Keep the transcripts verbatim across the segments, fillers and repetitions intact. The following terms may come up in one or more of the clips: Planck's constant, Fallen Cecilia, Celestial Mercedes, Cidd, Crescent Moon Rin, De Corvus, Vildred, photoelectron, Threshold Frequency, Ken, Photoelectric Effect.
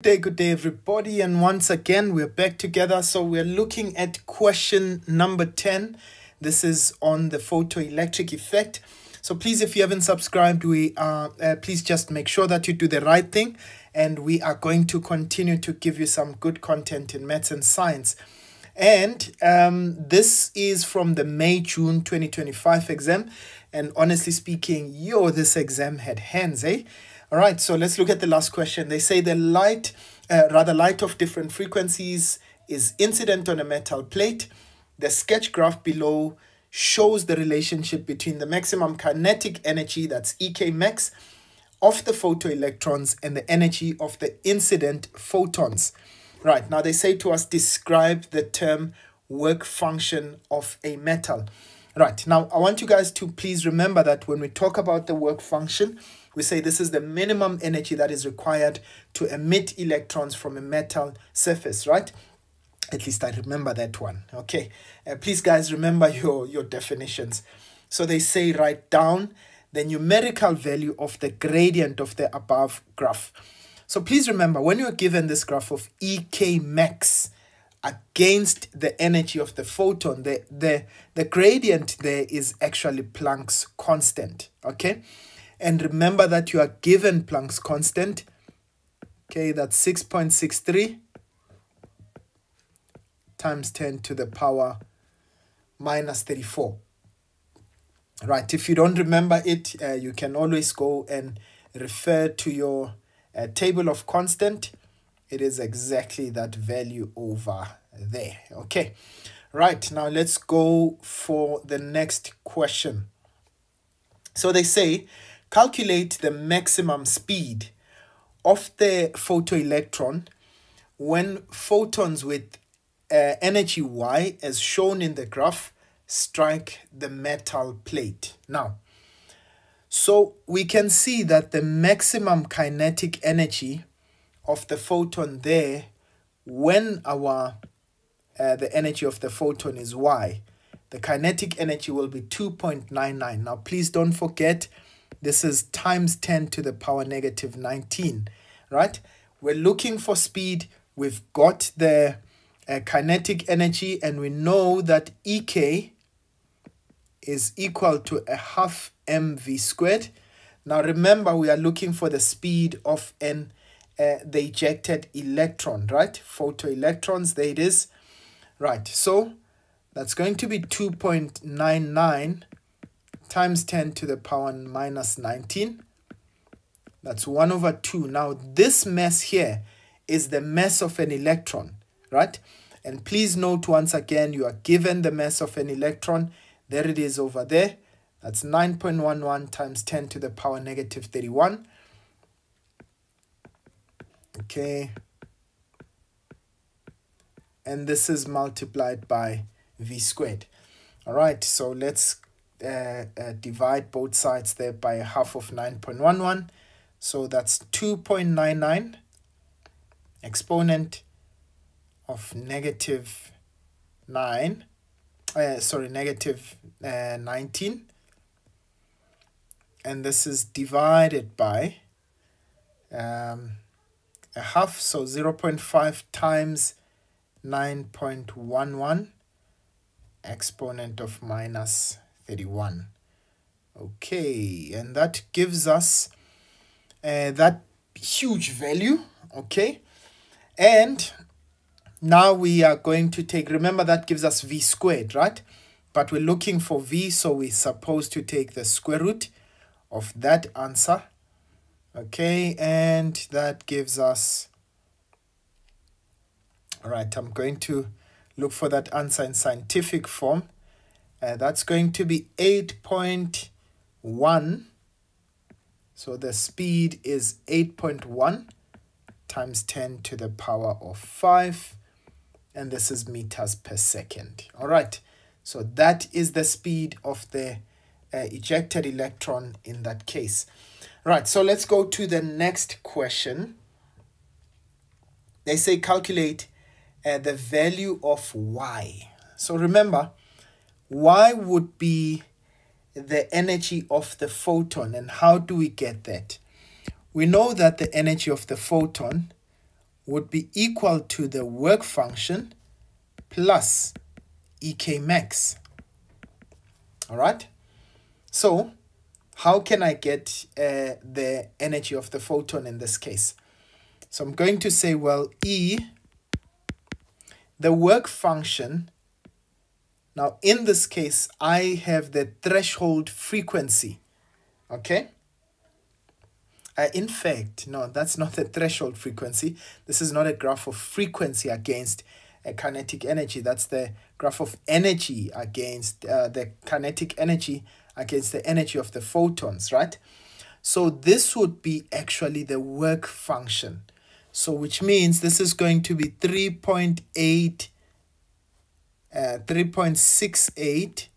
Good day, good day everybody, and once again we're back together. So we're looking at question number ten. This is on the photoelectric effect. So please, if you haven't subscribed, we are uh, please just make sure that you do the right thing, and we are going to continue to give you some good content in maths and science. And um, this is from the May June twenty twenty-five exam, and honestly speaking, yo, this exam had hands, eh? All right, so let's look at the last question. They say the light, uh, rather light of different frequencies is incident on a metal plate. The sketch graph below shows the relationship between the maximum kinetic energy, that's E K max, of the photoelectrons and the energy of the incident photons. Right, now they say to us, describe the term work function of a metal. Right, now I want you guys to please remember that when we talk about the work function, we say this is the minimum energy that is required to emit electrons from a metal surface, right? At least I remember that one, okay? Uh, please, guys, remember your, your definitions. So they say write down the numerical value of the gradient of the above graph. So please remember, when you're given this graph of E K max against the energy of the photon, the, the, the gradient there is actually Planck's constant, okay? And remember that you are given Planck's constant. Okay, that's six point six three times ten to the power minus thirty-four. Right, if you don't remember it, uh, you can always go and refer to your uh, table of constant. It is exactly that value over there. Okay, right, now let's go for the next question. So they say, calculate the maximum speed of the photoelectron when photons with uh, energy Y, as shown in the graph, strike the metal plate. Now, so we can see that the maximum kinetic energy of the photon there, when our uh, the energy of the photon is Y, the kinetic energy will be two point nine nine. Now, please don't forget, this is times ten to the power negative nineteen, right? We're looking for speed. We've got the uh, kinetic energy, and we know that E K is equal to a half mv squared. Now, remember, we are looking for the speed of an uh, the ejected electron, right? Photoelectrons, there it is. Right, so that's going to be two point nine nine times ten to the power minus nineteen. That's one over two. Now, this mass here is the mass of an electron, right? And please note once again, you are given the mass of an electron. There it is over there. That's nine point one one times ten to the power negative thirty-one. Okay. And this is multiplied by v squared. All right, so let's Uh, uh, divide both sides there by a half of nine point one one. So that's two point nine nine exponent of negative nine, uh, sorry, negative uh, nineteen. And this is divided by um, a half, so zero point five times nine point one one exponent of minus thirty-one. Okay, and that gives us uh, that huge value. Okay, and now we are going to take, remember that gives us v squared, right? But we're looking for v, so we're supposed to take the square root of that answer. Okay, and that gives us, all right, I'm going to look for that answer in scientific form. Uh, that's going to be eight point one. So the speed is eight point one times ten to the power of five. And this is meters per second. All right. So that is the speed of the uh, ejected electron in that case. Right. So let's go to the next question. They say calculate uh, the value of Y. So remember, Y would be the energy of the photon, and how do we get that? We know that the energy of the photon would be equal to the work function plus E K max. All right. So how can I get uh, the energy of the photon in this case? So I'm going to say, well, E, the work function. Now, in this case, I have the threshold frequency. Okay. Uh, in fact, no, that's not the threshold frequency. This is not a graph of frequency against a kinetic energy. That's the graph of energy against uh, the kinetic energy against the energy of the photons, right? So this would be actually the work function. So which means this is going to be three point eight, uh, three point six eight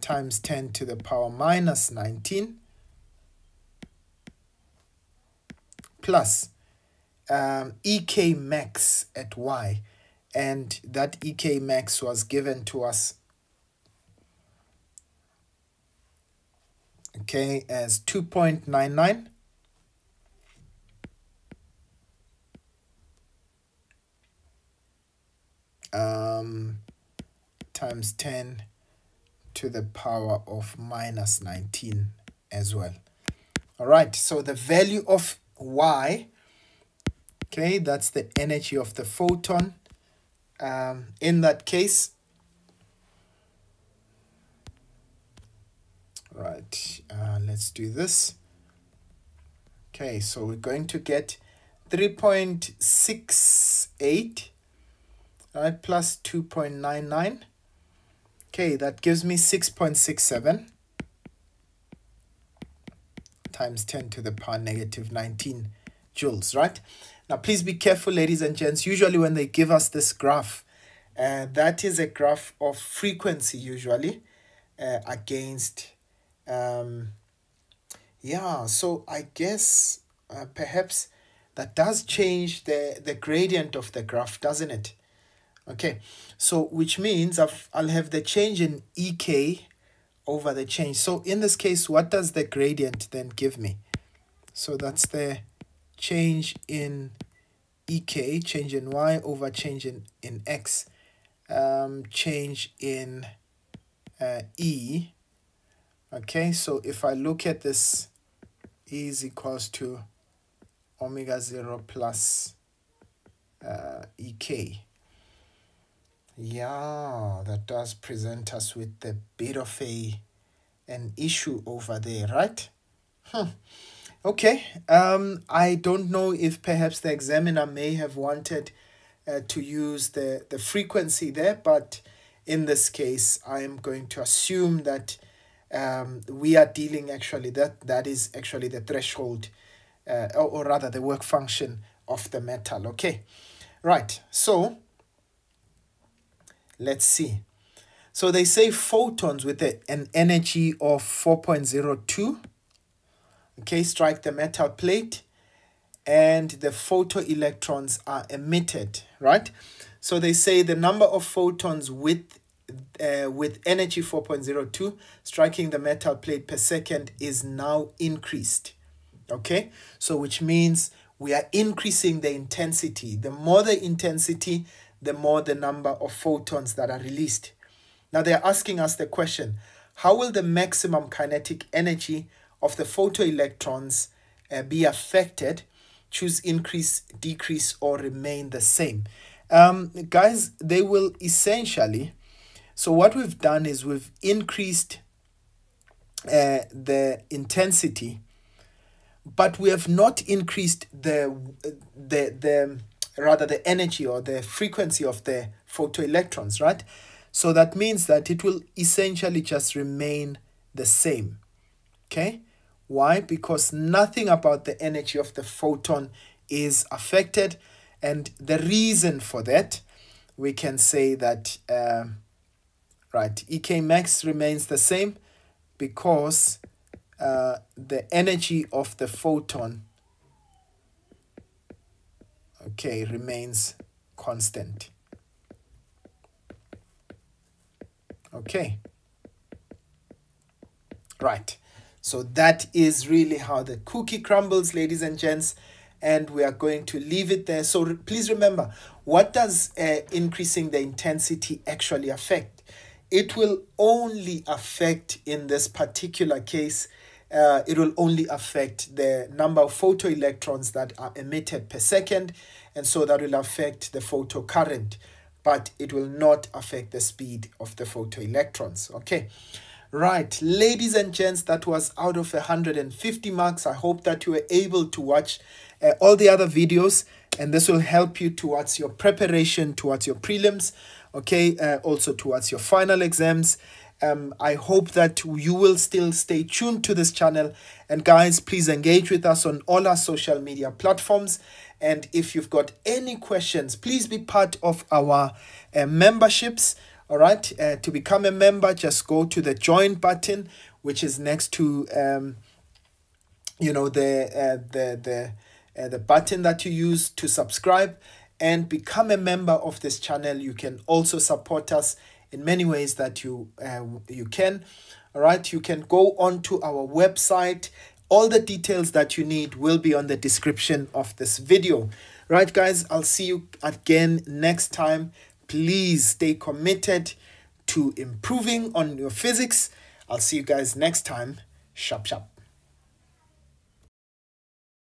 times ten to the power minus nineteen plus um, E K max at Y, and that E K max was given to us, okay, as two point nine nine um, times ten to the power of minus nineteen as well. All right, so the value of Y, okay, that's the energy of the photon um, in that case. Right, uh, let's do this. Okay, so we're going to get three point six eight, right, plus two point nine nine. Okay, that gives me six point six seven times ten to the power negative nineteen joules, right? Now, please be careful, ladies and gents. Usually when they give us this graph, uh, that is a graph of frequency usually uh, against, um, yeah, so I guess uh, perhaps that does change the, the gradient of the graph, doesn't it? Okay, so which means I've, I'll have the change in E K over the change. So in this case, what does the gradient then give me? So that's the change in E K, change in Y over change in, in X, um, change in uh, E. Okay, so if I look at this, E is equals to omega zero plus uh, E K. Yeah, that does present us with a bit of a an issue over there, right? Hmm. Okay, um, I don't know if perhaps the examiner may have wanted uh, to use the, the frequency there, but in this case, I am going to assume that um, we are dealing actually, that, that is actually the threshold, uh, or, or rather the work function of the metal, okay? Right, so let's see. So they say photons with a, an energy of four point zero two, okay, strike the metal plate and the photoelectrons are emitted, right? So they say the number of photons with, uh, with energy four point zero two striking the metal plate per second is now increased, okay? So which means we are increasing the intensity. The more the intensity, the more the number of photons that are released. Now they're asking us the question, how will the maximum kinetic energy of the photoelectrons uh, be affected? Choose increase, decrease, or remain the same. Um, guys, they will essentially, so what we've done is we've increased uh, the intensity, but we have not increased the, the, the, rather the energy or the frequency of the photoelectrons, right? So that means that it will essentially just remain the same, okay? Why? Because nothing about the energy of the photon is affected. And the reason for that, we can say that, um, right, E K max remains the same because uh, the energy of the photon, okay, remains constant. Okay. Right. So that is really how the cookie crumbles, ladies and gents. and we are going to leave it there. So re please remember, what does uh, increasing the intensity actually affect? It will only affect, in this particular case, uh, it will only affect the number of photoelectrons that are emitted per second, and so that will affect the photocurrent, but it will not affect the speed of the photoelectrons. Okay. Right, ladies and gents, that was out of one hundred fifty marks. I hope that you were able to watch uh, all the other videos, and this will help you towards your preparation, towards your prelims, okay, uh, also towards your final exams. Um, I hope that you will still stay tuned to this channel. And guys, please engage with us on all our social media platforms. And if you've got any questions, please be part of our uh, memberships. All right, uh, to become a member, just go to the join button, which is next to, um, you know, the uh, the the uh, the button that you use to subscribe and become a member of this channel. You can also support us in many ways that you uh, you can. All right, you can go onto our website. All the details that you need will be on the description of this video. Right, guys, I'll see you again next time. Please stay committed to improving on your physics. I'll see you guys next time. Sharp, sharp.